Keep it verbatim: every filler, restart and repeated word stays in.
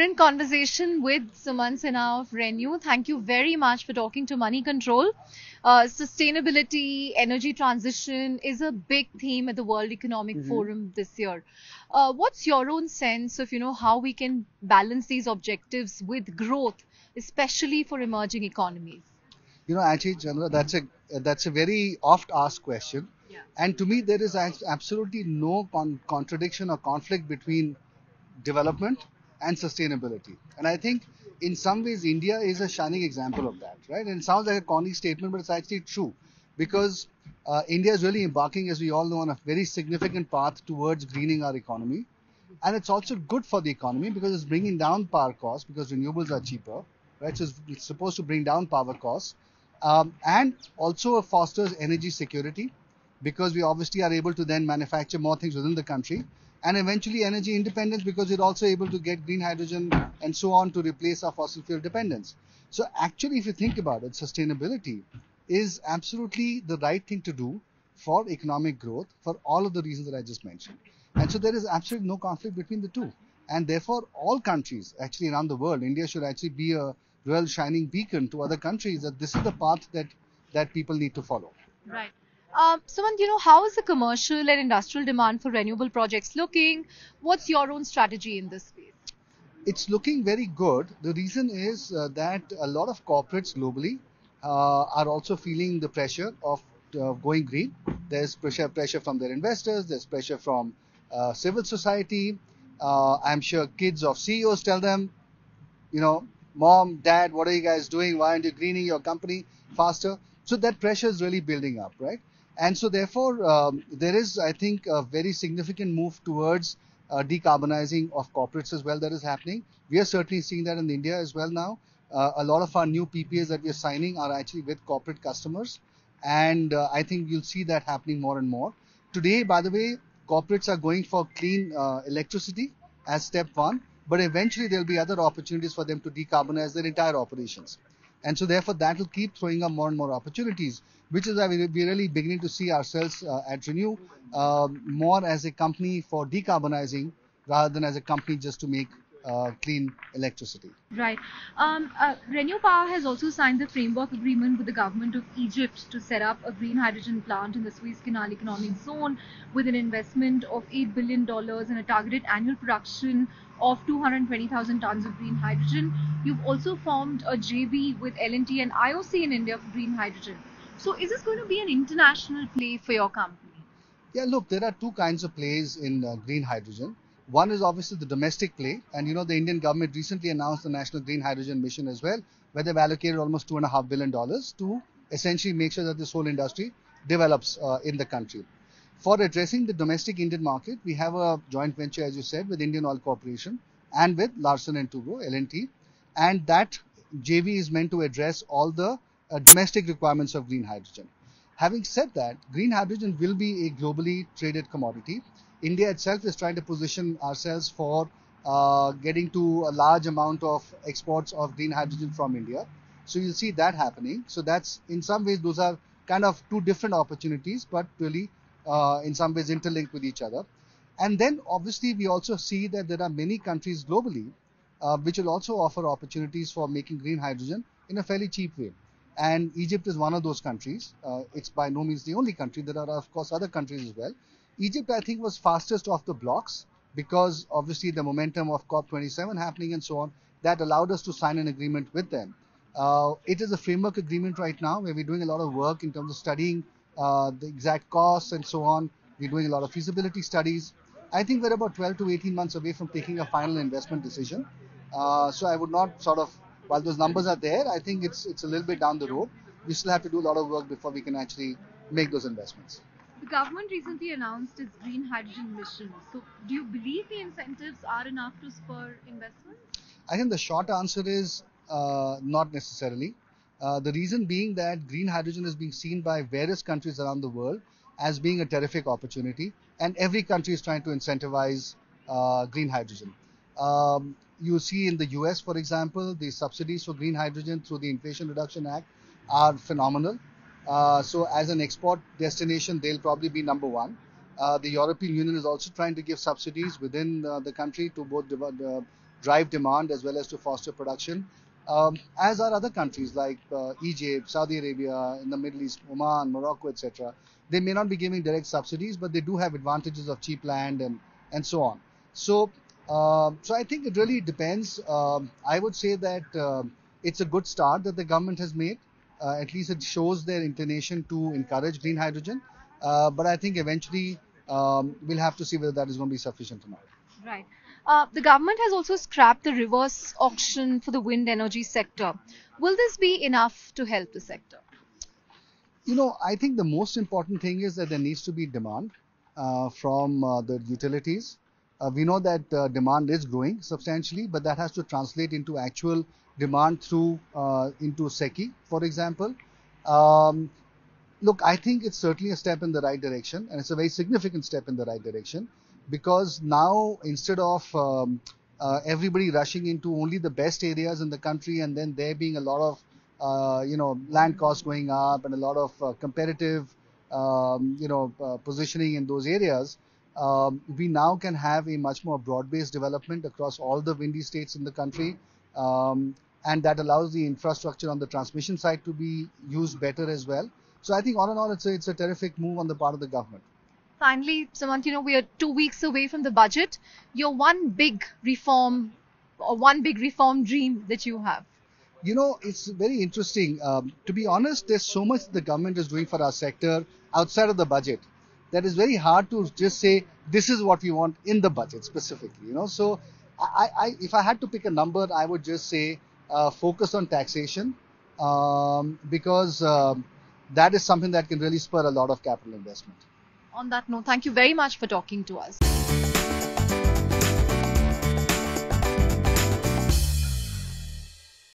vibrant conversation with Sumant Sinha of ReNew. Thank you very much for talking to Money Control. Uh, sustainability, energy transition is a big theme at the World Economic mm-hmm. Forum this year. Uh, what's your own sense of, you know, how we can balance these objectives with growth, especially for emerging economies? You know, actually, Chandra, that's a that's a very oft-asked question. Yeah. And to me, there is absolutely no con contradiction or conflict between development and sustainability. And I think in some ways, India is a shining example of that, right? And it sounds like a corny statement, but it's actually true, because uh, India is really embarking, as we all know, on a very significant path towards greening our economy. And it's also good for the economy because it's bringing down power costs, because renewables are cheaper, right? So it's supposed to bring down power costs, um, and also fosters energy security, because we obviously are able to then manufacture more things within the country, and eventually energy independence, because we're also able to get green hydrogen and so on to replace our fossil fuel dependence. So actually, if you think about it, sustainability is absolutely the right thing to do for economic growth, for all of the reasons that I just mentioned. And so there is absolutely no conflict between the two. And therefore, all countries actually around the world, India should actually be a real shining beacon to other countries that this is the path that, that people need to follow. Right. Um, Sumant, you know, how is the commercial and industrial demand for renewable projects looking? What's your own strategy in this space? It's looking very good. The reason is uh, that a lot of corporates globally uh, are also feeling the pressure of uh, going green. There's pressure, pressure from their investors. There's pressure from uh, civil society. Uh, I'm sure kids of C E Os tell them, you know, mom, dad, what are you guys doing? Why aren't you greening your company faster? So that pressure is really building up, right? And so therefore, um, there is, I think, a very significant move towards uh, decarbonizing of corporates as well that is happening. We are certainly seeing that in India as well now. Uh, a lot of our new P P As that we are signing are actually with corporate customers. And uh, I think you'll see that happening more and more. Today, by the way, corporates are going for clean uh, electricity as step one. But eventually, there'll be other opportunities for them to decarbonize their entire operations. And so therefore, that will keep throwing up more and more opportunities, which is why we're really beginning to see ourselves uh, at Renew uh, more as a company for decarbonizing rather than as a company just to make uh, clean electricity. Right. Um, uh, Renew Power has also signed the framework agreement with the government of Egypt to set up a green hydrogen plant in the Suez Canal economic zone with an investment of eight billion dollars and a targeted annual production of two hundred twenty thousand tons of green hydrogen. You've also formed a J V with L and T and I O C in India for green hydrogen. So is this going to be an international play for your company? Yeah, look, there are two kinds of plays in uh, green hydrogen. One is obviously the domestic play. And, you know, the Indian government recently announced the National Green Hydrogen Mission as well, where they've allocated almost two and a half billion dollars to essentially make sure that this whole industry develops uh, in the country. For addressing the domestic Indian market, we have a joint venture, as you said, with Indian Oil Corporation and with Larsen and Toubro, L and T. And that J V is meant to address all the uh, domestic requirements of green hydrogen. Having said that, green hydrogen will be a globally traded commodity. India itself is trying to position ourselves for uh, getting to a large amount of exports of green hydrogen from India. So you'll see that happening. So that's, in some ways, those are kind of two different opportunities, but really uh, in some ways interlinked with each other. And then obviously we also see that there are many countries globally uh, which will also offer opportunities for making green hydrogen in a fairly cheap way. And Egypt is one of those countries. Uh, it's by no means the only country. There are, of course, other countries as well. Egypt, I think, was fastest off the blocks because obviously the momentum of COP twenty-seven happening and so on, that allowed us to sign an agreement with them. Uh, it is a framework agreement right now where we're doing a lot of work in terms of studying uh, the exact costs and so on. We're doing a lot of feasibility studies. I think we're about twelve to eighteen months away from taking a final investment decision. Uh, so I would not sort of, while those numbers are there, I think it's, it's a little bit down the road. We still have to do a lot of work before we can actually make those investments. The government recently announced its green hydrogen mission. So do you believe the incentives are enough to spur investments? I think the short answer is uh, not necessarily. Uh, the reason being that green hydrogen is being seen by various countries around the world as being a terrific opportunity. And every country is trying to incentivize uh, green hydrogen. Um, you see in the U S, for example, the subsidies for green hydrogen through the Inflation Reduction Act are phenomenal. Uh, so as an export destination, they'll probably be number one. Uh, the European Union is also trying to give subsidies within uh, the country to both de uh, drive demand as well as to foster production, um, as are other countries like uh, Egypt, Saudi Arabia, in the Middle East, Oman, Morocco, et cetera. They may not be giving direct subsidies, but they do have advantages of cheap land and, and so on. So, uh, so I think it really depends. Um, I would say that uh, it's a good start that the government has made. Uh, at least it shows their inclination to encourage green hydrogen. Uh, but I think eventually um, we'll have to see whether that is going to be sufficient or not. Right. Uh, the government has also scrapped the reverse auction for the wind energy sector. Will this be enough to help the sector? You know, I think the most important thing is that there needs to be demand uh, from uh, the utilities. Uh, we know that uh, demand is growing substantially, but that has to translate into actual demand through uh, into S E C I, for example. Um, look, I think it's certainly a step in the right direction, and it's a very significant step in the right direction, because now instead of um, uh, everybody rushing into only the best areas in the country and then there being a lot of Uh, you know, land costs going up and a lot of uh, competitive, um, you know, uh, positioning in those areas, um, we now can have a much more broad-based development across all the windy states in the country. Um, and that allows the infrastructure on the transmission side to be used better as well. So I think all in all, it's a, it's a terrific move on the part of the government. Finally, Sumant, you know, we are two weeks away from the budget. Your one big reform or one big reform dream that you have. You know, it's very interesting. Um, to be honest, there's so much the government is doing for our sector outside of the budget that is very hard to just say, this is what we want in the budget specifically, you know. So I, I, if I had to pick a number, I would just say uh, focus on taxation, um, because um, that is something that can really spur a lot of capital investment. On that note, thank you very much for talking to us.